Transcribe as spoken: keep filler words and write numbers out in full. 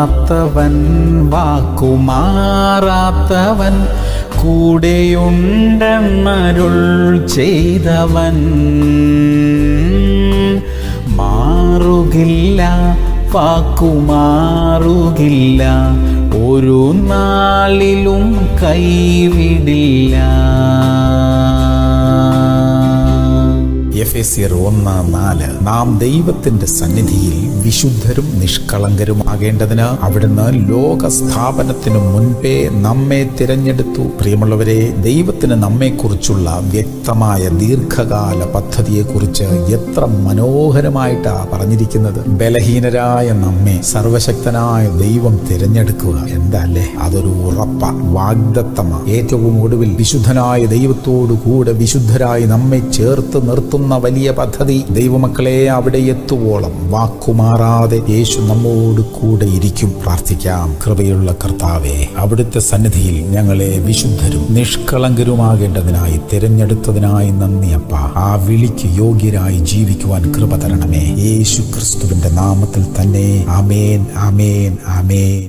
മാറാത്തവൻ, വാക്കുമാറാത്തവൻ, കൂടെയുണ്ടെന്നരുൾ ചെയ്തവൻ. മാറുകില്ല, വാക്കുമാറുകില്ല, ഒരു നാളിലും കൈവിടില്ല. എഫേസ്യർ ഒന്ന് നാല്. നാം ദൈവത്തിന്റെ സന്നിധിയിൽ വിശുദ്ധരും നിഷ്കളങ്കരുമാകേണ്ടതിന് അവിടുന്ന് ലോക സ്ഥാപനത്തിനു മുൻപേ നമ്മെ തിരഞ്ഞെടുത്തു. പ്രിയമുള്ളവരെ, ദൈവത്തിന് നമ്മെക്കുറിച്ചുള്ള വ്യക്തമായ ദീർഘകാല പദ്ധതിയെക്കുറിച്ച് എത്ര മനോഹരമായിട്ടാ പറഞ്ഞിരിക്കുന്നത്. ബലഹീനരായ നമ്മെ സർവശക്തനായ ദൈവം തിരഞ്ഞെടുക്കുക. എന്തല്ലേ അതൊരു ഉറപ്പ വാഗ്ദത്തമാ. ഏറ്റവും ഒടുവിൽ വിശുദ്ധനായ ദൈവത്തോടു കൂടെ വിശുദ്ധരായി നമ്മെ ചേർത്ത് നിർത്തുന്ന വലിയ പദ്ധതി. ദൈവമക്കളെ, അവിടെ എത്തുവോളം വാക്കുമാറാതെ യേശു നമ്മോട് കൂടെ ഇരിക്കും. പ്രാർത്ഥിക്കാം. കൃപയുള്ള കർത്താവേ, അവിടുത്തെ സന്നിധിയിൽ ഞങ്ങളെ വിശുദ്ധരും നിഷ്കളങ്കരുമാകേണ്ടതിനായി തിരഞ്ഞെടുത്തതിനായി നന്ദി അപ്പ. ആ വിളിക്ക് യോഗ്യരായി ജീവിക്കുവാൻ കൃപ തരണമേ, യേശു ക്രിസ്തുവിന്റെ നാമത്തിൽ തന്നെ. ആമേൻ, ആമേൻ, ആമേൻ.